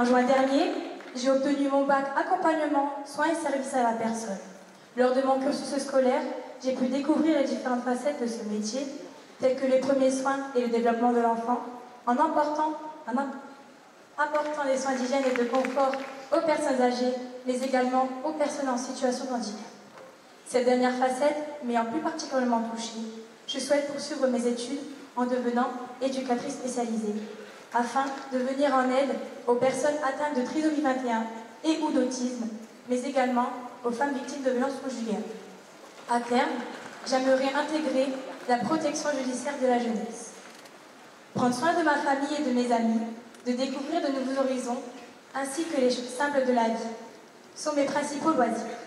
En juin dernier, j'ai obtenu mon bac accompagnement, soins et services à la personne. Lors de mon cursus scolaire, j'ai pu découvrir les différentes facettes de ce métier, telles que les premiers soins et le développement de l'enfant, en apportant des soins d'hygiène et de confort aux personnes âgées, mais également aux personnes en situation de handicap. Cette dernière facette m'ayant plus particulièrement touchée, je souhaite poursuivre mes études en devenant éducatrice spécialisée, afin de venir en aide aux personnes atteintes de trisomie 21 et ou d'autisme, mais également aux femmes victimes de violences conjugales. À terme, j'aimerais intégrer la protection judiciaire de la jeunesse. Prendre soin de ma famille et de mes amis, de découvrir de nouveaux horizons, ainsi que les choses simples de la vie, sont mes principaux loisirs.